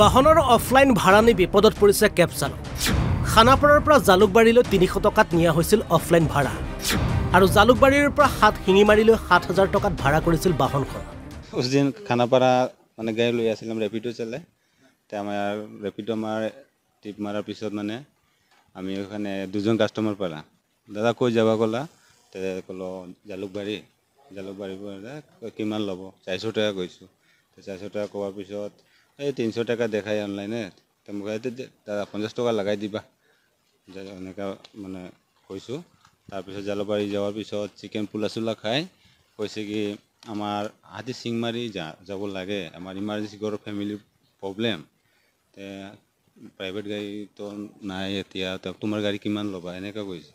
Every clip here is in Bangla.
বাহনৰ অফলাইন ভাড়া নি বিপদত পৰিছে কেব চালক। খানাপাৰাৰ পৰা জালুকবাৰীলৈ ৩০০ টকাত নিয়া হৈছিল অফলাইন ভাড়া, আৰু জালুকবাৰীৰ পৰা হাটশিঙিমাৰীলৈ ৭,০০০ টকাত ভাড়া কৰিছিল বাহনখন। উসদিন খানাপাৰা মানে গাড়ী লৈ আছিলাম, ৰেপিডো চলে। আমাৰ ৰেপিডো আমাৰ টিপ মাৰাৰ পিছত মানে আমি ওখানে দুজন কাস্টমাৰ পালা। দাদা কৈ যাবা ক'লা, ক'লো জালুকবাৰী। জালুকবাৰীৰ পৰা কিমান ল'ব? ৪০০ টকা কৈছোঁ। ৪০০ টকা কোৱাৰ পিছত এই ৩০০ টকা দেখাই অনলাইনে, দাদা ৫০ টকা লগাই দিবা এনেকৈ মানে কৈছোঁ। তাৰপিছত জালুকবাৰী যোৱাৰ পিছত চিকেন পোলা চোলা খাই কৈছে কি আমাৰ হাটশিঙিমাৰী যাব লাগে, আমাৰ ইমাৰ্জেঞ্চি ঘৰৰ ফেমিলিৰ প্ৰব্লেম, প্ৰাইভেট গাড়ীতো নাই এতিয়া, তোমাৰ গাড়ী কিমান ল'বা এনেকৈ কৈছে।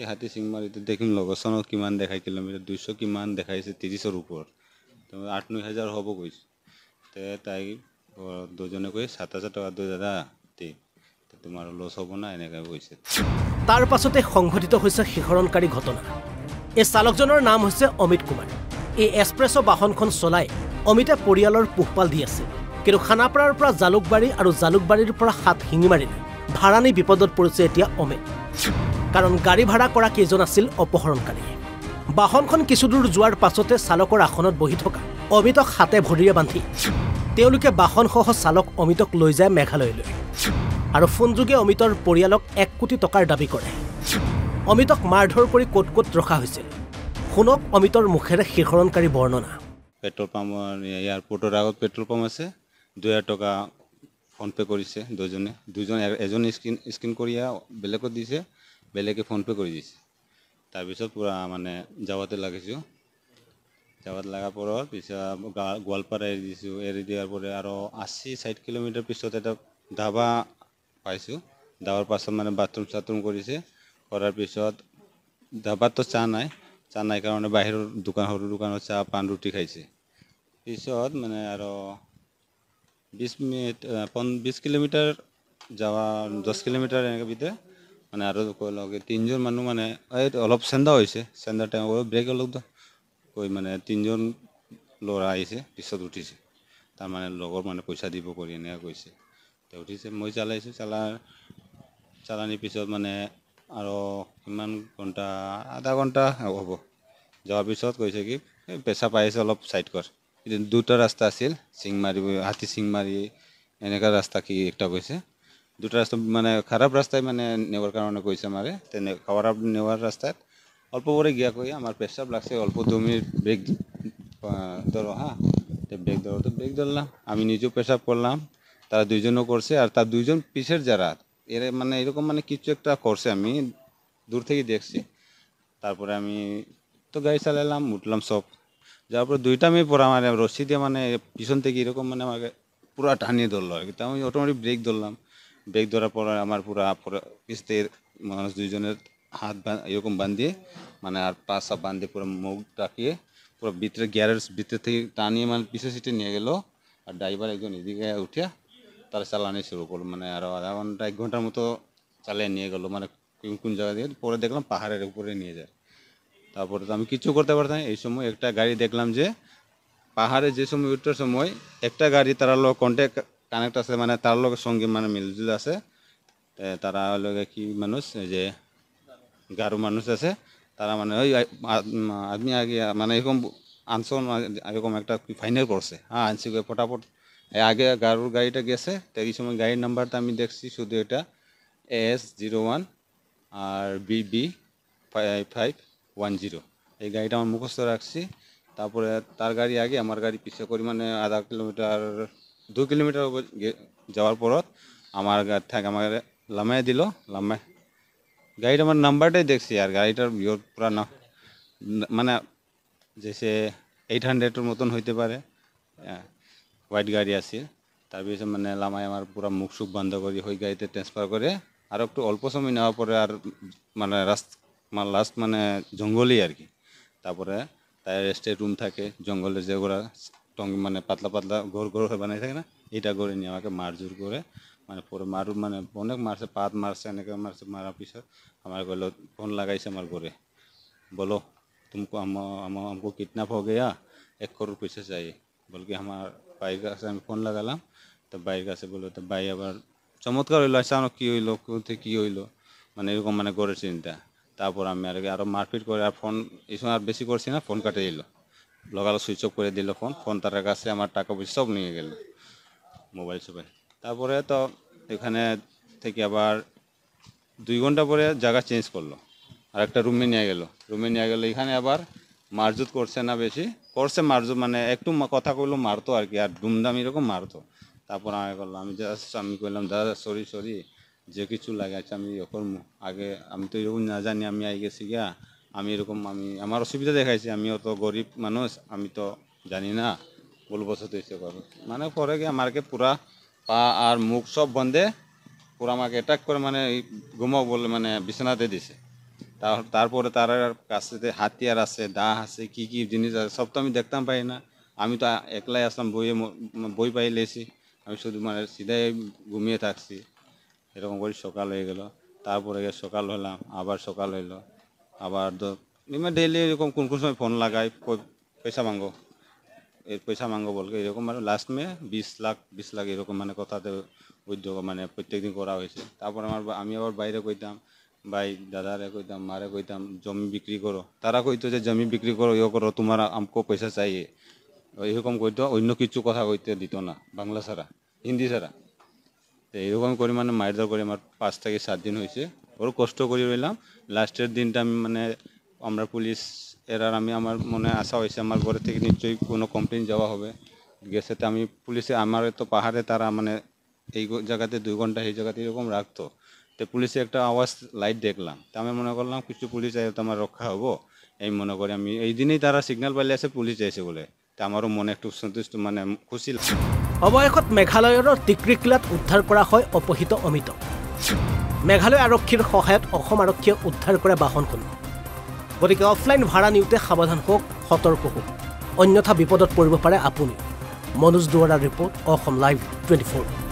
এই হাটশিঙিমাৰীটো দেখিম লগচনত কিমান দেখাই, কিলোমিটাৰ ২০০ কিমান দেখাইছে, ৩০ৰ ওপৰত ৮-৯ হাজাৰ হ'ব কৈছোঁ। তাই দুজনে কৈ ৭,০০০ টকা দিওঁ দাদা, তোমাৰ লছ হ'ব না এনেকৈ কৈছে। তাৰ পাছতে সংঘটিত হৈছে শিহৰণকাৰী ঘটনা। এই চালকজনৰ নাম হৈছে অমিত কুমাৰ। এই এক্সপ্ৰেছ বাহনখন চলাই অমিতে পৰিয়ালৰ পোহপাল দি আছিল, কিন্তু খানাপাৰাৰ পৰা জালুকবাৰী আৰু জালুকবাৰীৰ পৰা হাটশিঙিমাৰী ভাড়া নি বিপদত পৰিছে এতিয়া অমিত। কাৰণ গাড়ী ভাড়া কৰা কেইজন আছিল অপহৰণকাৰী। বাহনখন কিছুদূৰ যোৱাৰ পাছতে চালকৰ আসনত বহি থকা অমিতক হাতে ভৰিৰে বান্ধি তেওঁলোকে বাহনসহ চালক অমিতক লৈ যায় মেঘালয়লৈ, আৰু ফোনযোগে অমিতৰ পৰিয়ালক ১ কোটি টকাৰ দাবী কৰে। অমিতক মাৰধৰ কৰি ক'ত ক'ত ৰখা হৈছিল, শুনক অমিতৰ মুখেৰে শিহৰণকাৰী বৰ্ণনা। পেট্ৰল পাম্পৰ এয়াৰপৰ্টৰ আগত পেট্ৰল পাম্প আছে, ২,০০০ টকা ফোনপে কৰিছে দুজনে। এজন স্কিন কৰি বেলেগত দিছে, বেলেগে ফোনপে কৰি দিছে। তাৰপিছত পূৰা মানে যাৱাতে লাগিছোঁ, যাৱাত লগাৰ পৰত পিছত গোৱালপাৰা এৰি দিছোঁ। এৰি দিয়াৰ পৰে আৰু ৮০-৬০ কিলোমিটাৰ পিছত এটা ধাবা পাইছোঁ। ধাবাৰ পাছত মানে বাথৰুম চাথৰুম কৰিছে, কৰাৰ পিছত ধাবাততো চাহ নাই, চাহ নাই কাৰণে বাহিৰৰ দোকান সৰু দোকানত চাহ পাণ ৰুটি খাইছে। পিছত মানে আৰু ২০ কিলোমিটাৰ যাৱা, ১০ কিলোমিটাৰ এনেকৈ ভিতৰত মানে আৰু লগে তিনিজন মানুহ মানে এই অলপ চেন্দা হৈছে, চেন্দা টাইম ব্ৰেক অলপ কৈ মানে তিনিজন ল'ৰা আহিছে, পিছত উঠিছে। তাৰমানে লগৰ মানে পইচা দিব কৰি এনেকৈ কৈছে, উঠিছে। মই চলাইছোঁ, চালানিৰ পিছত মানে আৰু কিমান ঘণ্টা, আধা ঘণ্টা হ'ব যোৱাৰ পিছত কৈছে কি পেচা পাইছে অলপ ছাইড কৰ। দুটা ৰাস্তা আছিল, শিঙমাৰী হাটশিঙিমাৰী এনেকুৱা ৰাস্তা কি একটা কৈছে, দুটা ৰাস্তা মানে খাৰাপ ৰাস্তাই মানে নেৱাৰ কাৰণে কৈছে। আমাৰে তেনে খাৰাপ নেৱাৰ ৰাস্তাত অল্প পৰে গিয়া কৈ আমাৰ পেচাব লাগছে, অল্প 2 মিনিট ব্ৰেক ধরো। হ্যাঁ, ব্রেক ধরো, তো ব্রেক ধরলাম, আমি নিজেও পেশাব করলাম, তারা দুইজনও করছে। আর তার দুইজন পিছের যারা এরা মানে এরকম মানে কিছু একটা করছে, আমি দূর থেকে দেখছি। তারপরে আমি তো গাড়ি চালালাম, উঠলাম সব, যাওয়ার পর 2টা মেয়ে পরে আমার রশি দিয়ে মানে পিছন থেকে এরকম মানে আমাকে পুরা টানিয়ে ধরলো আর কি। তো আমি অটোমেটিক ব্রেক ধরলাম, ব্রেক ধরার পর আমার পুরা পিছতে মানুষ দুইজনের হাত এরকম বাঁধিয়ে মানে আর পা সব বাঁধিয়ে পুরো মুখ টাকিয়ে পুরো ভিতরে গ্যারের ভিতর থেকে টানিয়ে মানে পিছু সিটে নিয়ে গেলো। আর ড্রাইভার একজন এদিকে উঠে তারা চালানি শুরু করলো, মানে আরও আধা ঘন্টা 1 ঘন্টার মতো চালিয়ে নিয়ে গেলো। মানে কোন জায়গা দিয়ে পরে দেখলাম পাহাড়ের উপরে নিয়ে যায়। তারপরে তো আমি কিছু করতে পারতাম। এই সময় একটা গাড়ি দেখলাম যে পাহাড়ে যে সময় উঠার সময় একটা গাড়ি তারা লোক কানেক্ট আছে, মানে তার লোকের সঙ্গে মানে মিলজুল আছে। তারা লোকে কি মানুষ যে গারো মানুষ আছে, তারা মানে ওই আদমি আগে মানে এরকম আনসন এরকম একটা ফাইনাল করছে। হ্যাঁ, আনছি ফটাফট আগে গারোর গাড়িটা গেছে। তো এই সময় গাড়ির নাম্বারটা আমি দেখছি শুধু এটা AS-01 আর BB-5510, এই গাড়িটা আমার মুখস্থ রাখছি। তারপরে তার গাড়ি আগে, আমার গাড়ি পিছে করি মানে আধা কিলোমিটার 2 কিলোমিটার যাওয়ার পরত আমার থাকে আমার লামাই দিল। লামাই গাড়িটা আমার নাম্বারটাই দেখছি, আর গাড়িটার বিয়র পুরা না মানে যেসে 800-এর মতন হইতে পারে, হোয়াইট গাড়ি আছে। তারপরে মানে লামাই আমার পুরা মুখ সুখ বন্ধ করি ওই গাড়িতে ট্রান্সফার করে। আর একটু অল্প সময় নেওয়ার পরে আর মানে লাস্ট মানে জঙ্গলই আর কি। তারপরে তাই রেস্টে রুম থাকে জঙ্গলে, যে ওরা টঙ্গি মানে পাতলা পাতলা ঘর ঘর হয়ে বানাই থাকে না, এটা করে নিয়ে আমাকে মারজোর করে মানে পুরো মারু মানে অনেক মারছে, পাত মারছে, এনেকে মারছে। মারার পিছত আমার বললো ফোন লাগাইছে আমার ঘরে, বলো তুমকো আমকো কিডন্যাপ হো গয়া, 1 करोड़ पैसा चाहिए। বলকি আমার ভাইয়ের কাছে আমি ফোন লাগালাম। তো ভাইয়ের কাছে বললো, তো ভাই আবার চমৎকার হইলো, আচানক কী হইলো, কোথায় কী হইলো, মানে এরকম মানে গড়ের চিন্তা। তারপর আমি আরও মারপিট করে আর ফোন এই সময় আর বেশি করছি না, ফোন কাটিয়ে দিল, লগালো সুইচ অফ করে দিল ফোন, ফোন তার কাছে আমার টাকা পয়সা সব নিয়ে গেল, মোবাইল সবাই। তারপরে তো এখানে থেকে আবার 2 ঘন্টা পরে জায়গা চেঞ্জ করলো, আর একটা রুমে নিয়ে গেলো, এখানে আবার মারজুত করছে না, বেশি করছে মারজুত মানে একটু কথা কইলো মারতো আর কি, আর ধুমধাম এরকম মারতো। তারপর আমি করলাম, আমি কইলাম দাদা সরি যে কিছু লাগে আছে আমি ইয়ে করবো, আগে আমি তো এরকম না জানি, আমি আই গেছি গিয়া, আমি এরকম আমি আমার অসুবিধা দেখাইছি, আমি অত গরিব মানুষ আমি তো জানি না, ভুলবশত এসে করবো মানে। পরে গিয়ে আমাকে পুরা পা আর মুখ সব বন্ধে পুরা আমাকে অ্যাটাক করে মানে ঘুমাও বলে মানে বিছানাতে দিছে। তারপরে তার কাছে হাতিয়ার আছে, দা আছে, কি কি জিনিস আছে সব তো আমি দেখতাম পাই না, আমি তো একলাই আসলাম, বই পাই লেছি, আমি শুধু মানে সিধাই ঘুমিয়ে থাকছি, এরকম করে সকাল হয়ে গেল। তারপরে সকাল হলাম, আবার সকাল হইলো, আবার ডেইলি এরকম কোন কোন সময় ফোন লাগাই, পয়সা মাঙ্গো, এর পয়সা মাঙ্গো বলকে এরকম মানে লাস্ট মে 20 লাখ এরকম মানে কথাতে উদ্যোগ মানে প্রত্যেকদিন করা হয়েছে। তারপর আমি আবার বাইরে কইতাম, ভাই দাদারে কইতাম, মারে কইতাম জমি বিক্রি করো, তারা কইতো যে জমি বিক্রি করো, ইয়ে করো, তোমার আমকো পয়সা চাই, এরকম কইতো, অন্য কিছু কথা কইতে দিত না, বাংলা ছাড়া হিন্দি ছাড়া। তো এরকম করে মানে মারধর করে আমার 5 থেকে 7 দিন হয়েছে, ওর কষ্ট করে রইলাম। লাস্টের দিনটা আমি মানে আমরা পুলিশ এরার আমি আমার মনে আশা হয়েছে আমার ঘরে থেকে নিশ্চয়ই কোনো কমপ্লেন যাওয়া হবে, গেছে তো আমি পুলিশে, আমার তো পাহাড়ে তারা মানে এই জায়গাতে 2 ঘন্টা এই জায়গাতে এরকম রাখতো। তো পুলিশে একটা আওয়াজ লাইট দেখলাম, তো আমি মনে করলাম কিছু পুলিশ আছে তো আমার রক্ষা হবো, এই মনে করি আমি এই দিনেই তারা সিগন্যাল পাইলে আছে পুলিশ আছে বলে, তো আমারও মনে একটু সন্তুষ্ট মানে খুশি। অৱশেষত মেঘালয়ৰ টিকৰিকিলাত উদ্ধাৰ কৰা হয় অপহৃত অমিত। মেঘালয় আৰক্ষীৰ সহায়ত অসম আৰক্ষীয়ে উদ্ধাৰ কৰা বাহনখন। গতিকে অফলাইন ভাড়া নিওঁতে সাৱধান হওক, সতৰ্ক হওক, অন্যথা বিপদত পৰিব পাৰে আপুনি। Manoj Duarah report, Asom live 24।